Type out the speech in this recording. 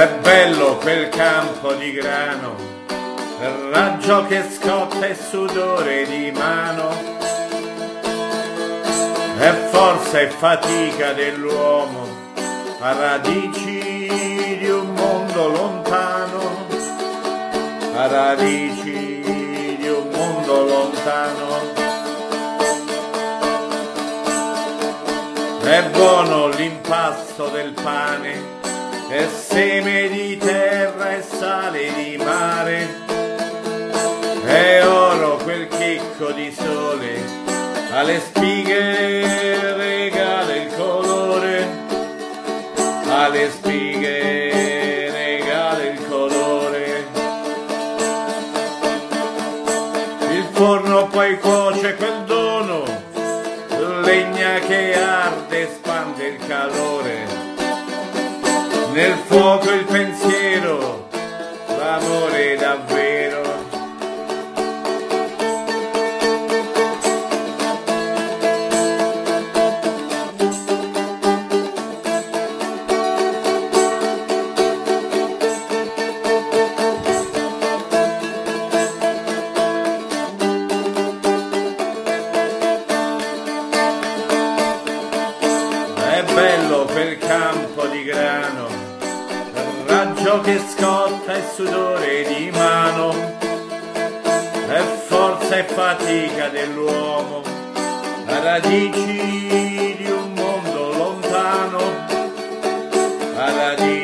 È bello quel campo di grano, raggio che scotta e sudore di mano, è forza e fatica dell'uomo, a radici di un mondo lontano, a radici di un mondo lontano. È buono l'impasto del pane, è seme di terra e sale di mare, è oro quel chicco di sole, alle spighe regala il colore, alle spighe regala il colore. Il forno poi cuoce quel dono, legna che arde e spande il calore. Nel fuoco il pensiero, l'amore davvero. È bello quel campo di grano, raggio che scotta e sudore di mano, è forza e fatica dell'uomo, a radici di un mondo lontano, a radici.